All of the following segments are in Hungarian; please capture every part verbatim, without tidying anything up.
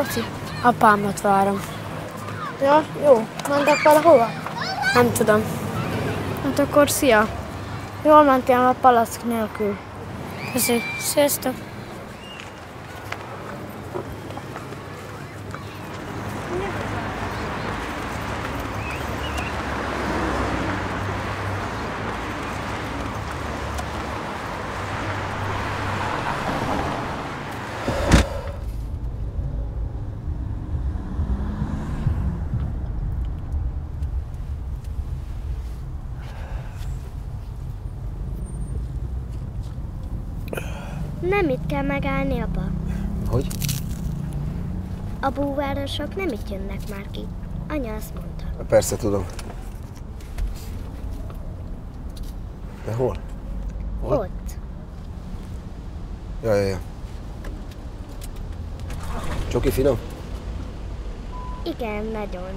Laci? Apámat várom. Ja, jó. Mentek valahova? Nem tudom. Hát akkor szia. Jól mentél a palack nélkül. Köszi. Sziasztok. Nem itt kell megállni, apa. Hogy? A búvárosok nem itt jönnek már ki. Anya azt mondta. Persze, tudom. De hol? Hol? Ott. Ja, ja, ja. Csoki finom? Igen, nagyon.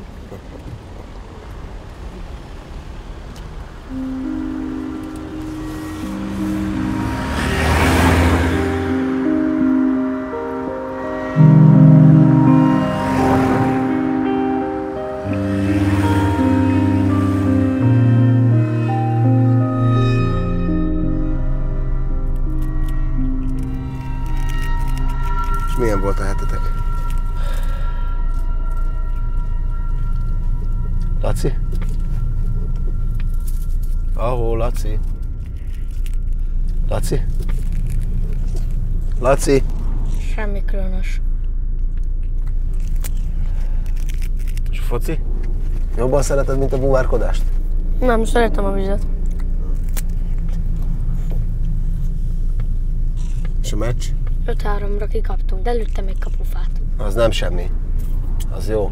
Milyen volt a hetetek? Laci? Ahó, Laci? Laci? Laci? Semmi különös. És foci? Jobban szereted, mint a búvárkodást? Nem, szeretem a vizet. És a meccs? öt háromra kikaptunk, de előtte még kapufát. Az nem semmi. Az jó.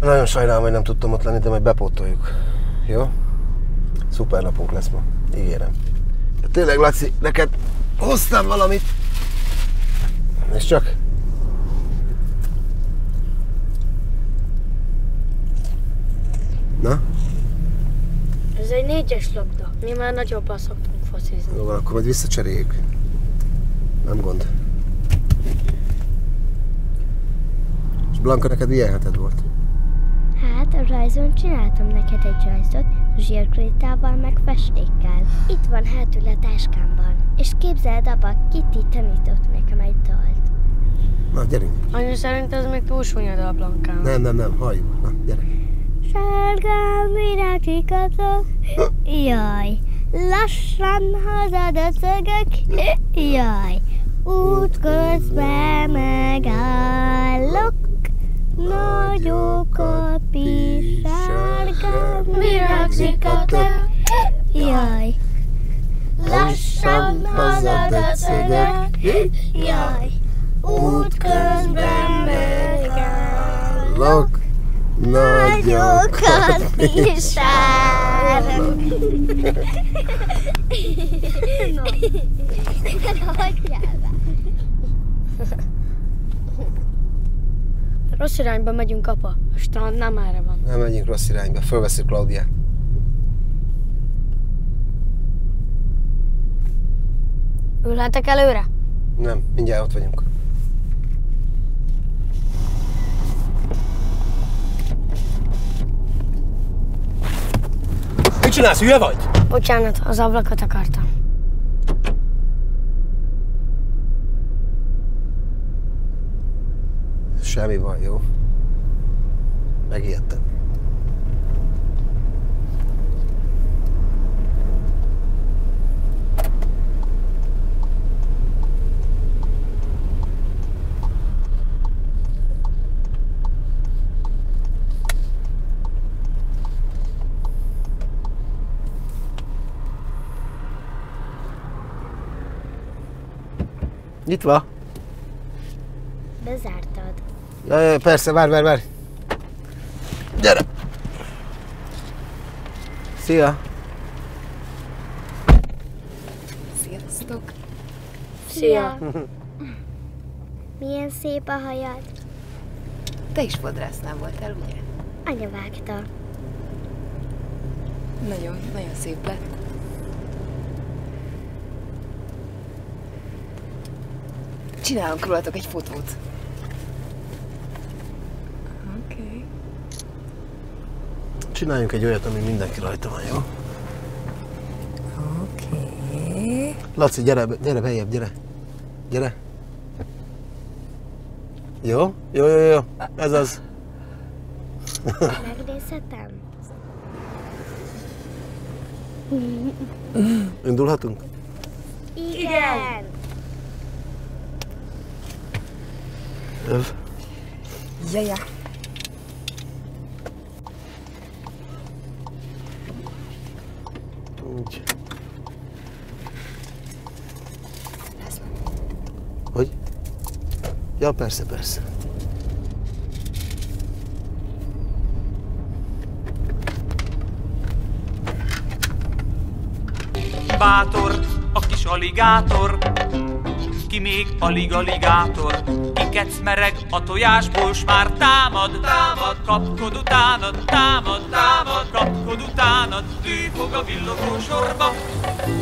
Nagyon sajnálom, hogy nem tudtam ott lenni, de majd bepótoljuk. Jó? Szuper napunk lesz ma. Ígérem. De tényleg, Laci, neked hoztam valamit. Nézd csak. Na? Ez egy négyes labda. Mi már nagyobbra szoktunk focizni. Jó van, akkor majd visszacseréljük. Nem gond. És Blanka, neked milyen heted volt? Hát a rajzon csináltam neked egy rajzot, zsírkrétával meg festékkel. Itt van hátul a táskámban. És képzeld, apa, Kitty tanított nekem egy dalt. Na, gyerünk. Anya, szerint ez még túl súlyod a Blankám. Nem, nem, nem, halljuk. Na, gyere. Sárga virágikatok. Jaj. Lassan hazadöcögök, jaj, útközben megállok, nagyok a pisárgám, virágzik a tök, jaj, lassan hazadöcögök, jaj, útközben megállok, nagyok a pisárgám. No. Rossz irányba megyünk, apa. A strand nem erre van. Nem megyünk rossz irányba. Fölveszünk Klaudiát. Ülhetek előre? Nem, mindjárt ott vagyunk. Mit csinálsz, hülye vagy? Bocsánat, az ablakot akartam. Semmi baj, jó? Megijedtem. Nyitva? Bezártad. Jaj, jaj, persze, várj, várj, várj. Gyere! Szia! Sziasztok! Szia! Milyen szép a hajad. Te is fodrásznál voltál, ugye? Anya vágta. Nagyon, nagyon szép lett. Csinálunk rólatok egy fotót. csináljunk egy olyat, ami mindenki rajta van, jó? Oké. Okay. Laci, gyere, gyere, beljebb, gyere. Gyere. Jó? Jó, jó, jó. Ez az. Megnézhetem? Indulhatunk? Igen! Öv. Jaja. Úgy. Hogy? Ja, persze, persze. Bátor, a kis aligátor, ki még alig aligátor, ki kecmereg a tojásból, s már támad, támad, kapkod utánad, támad, támad, kapkod utánad, tűfog a villogó sorba,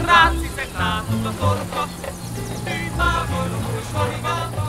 ráciszek látod a torba, tűz már a villogó sorba, ráciszek látod a torba.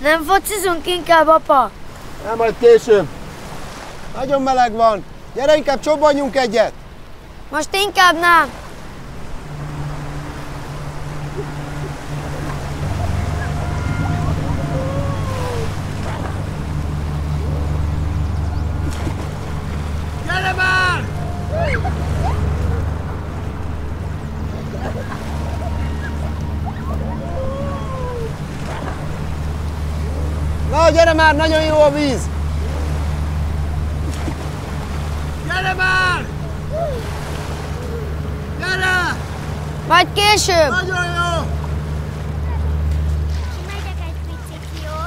Nem focizunk inkább, apa? Nem, majd később. Nagyon meleg van. Gyere, inkább csobbanjunk egyet. Most inkább nem. Gyere már! Na, gyere már, nagyon jó a víz! Gyere már! Gyere! Majd később! Nagyon jó! Megyek egy picit, jó?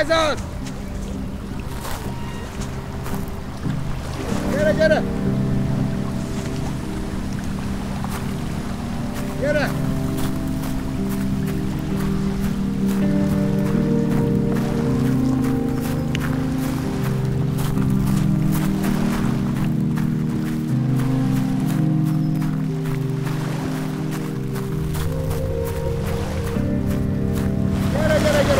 Ez az! Gyere, gyere! Gyere! Gyere, gyere, gyere, gyere!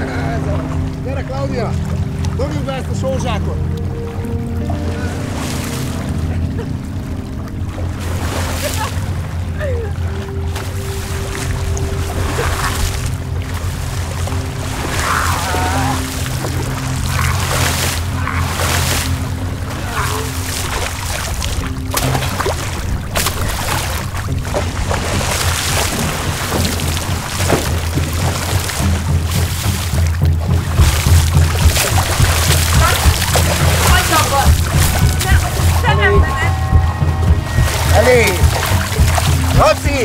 Gyere, nagyon jó! Gyere, Claudia! Dobjuk be ezt a sózsákot! Roxy! Roxy!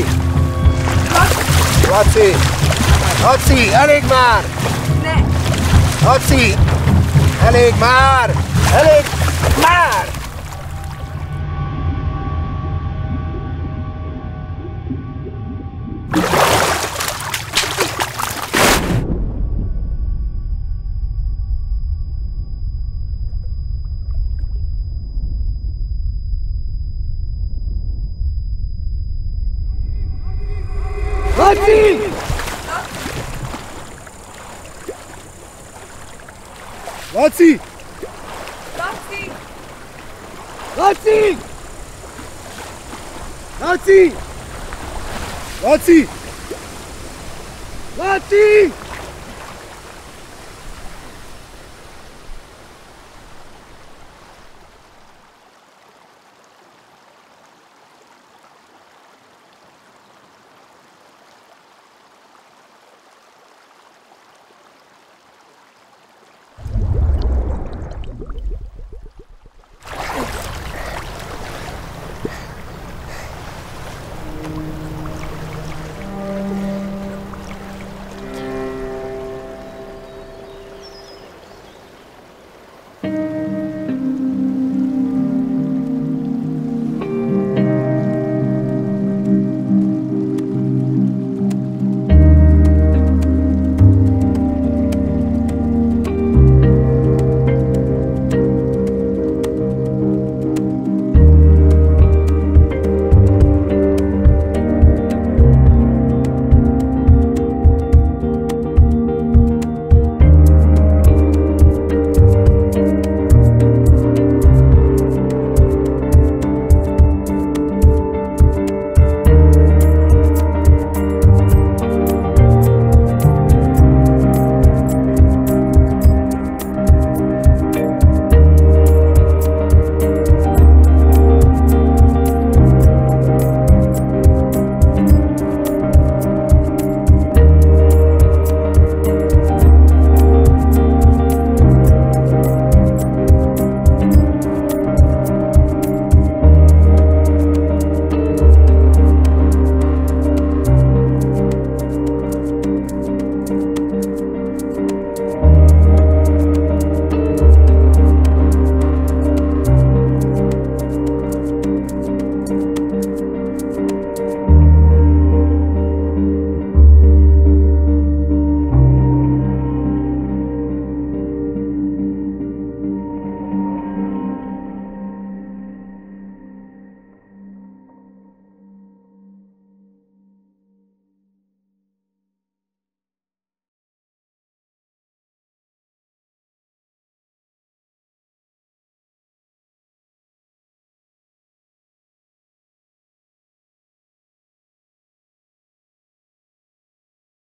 Roxy! Roxy, elég már! Ne! Roxy! Elég már! Elég már! Roxy! Roxy! Roxy! Roxy! Roxy! Roxy! Roxy! Thank you.